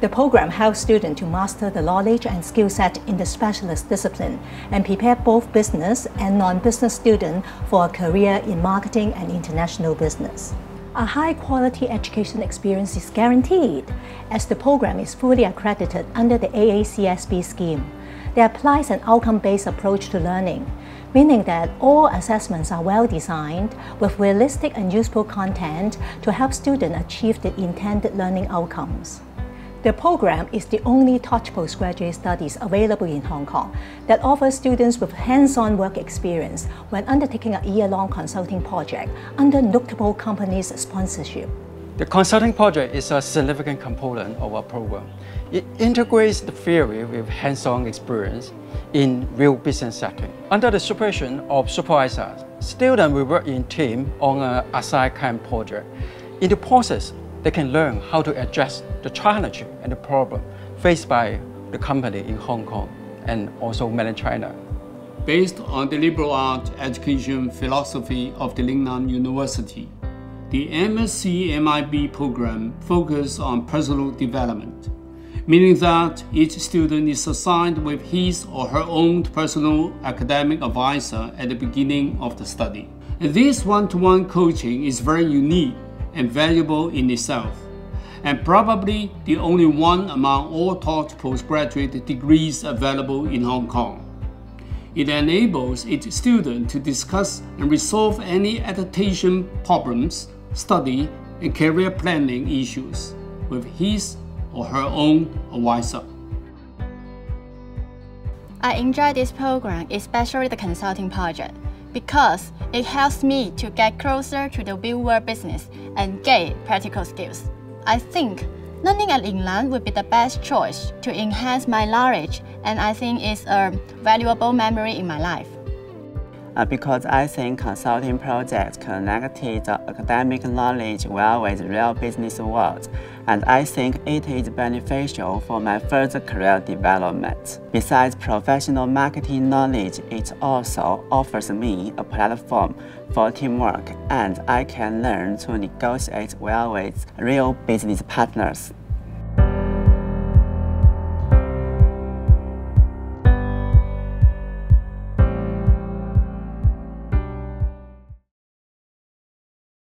The program helps students to master the knowledge and skill set in the specialist discipline and prepare both business and non-business students for a career in marketing and international business. A high-quality education experience is guaranteed, as the program is fully accredited under the AACSB scheme. That applies an outcome-based approach to learning, meaning that all assessments are well-designed with realistic and useful content to help students achieve the intended learning outcomes. The program is the only taught postgraduate studies available in Hong Kong that offers students with hands-on work experience when undertaking a year-long consulting project under notable companies' sponsorship. The consulting project is a significant component of our program. It integrates the theory with hands-on experience in real business setting. Under the supervision of supervisors, students will work in team on an assigned kind project. In the process, they can learn how to address the challenge and the problem faced by the company in Hong Kong and also mainland China. Based on the liberal arts education philosophy of the Lingnan University, the MSC MIB program focuses on personal development, meaning that each student is assigned with his or her own personal academic advisor at the beginning of the study. And this one-to-one coaching is very unique and valuable in itself, and probably the only one among all taught postgraduate degrees available in Hong Kong. It enables its students to discuss and resolve any adaptation problems, study and career planning issues with his or her own advisor. I enjoy this program, especially the consulting project, because it helps me to get closer to the real-world business and gain practical skills. I think learning at Lingnan would be the best choice to enhance my knowledge, and I think it's a valuable memory in my life. Because I think consulting projects connected the academic knowledge well with real business world, and I think it is beneficial for my further career development. Besides professional marketing knowledge, it also offers me a platform for teamwork, and I can learn to negotiate well with real business partners.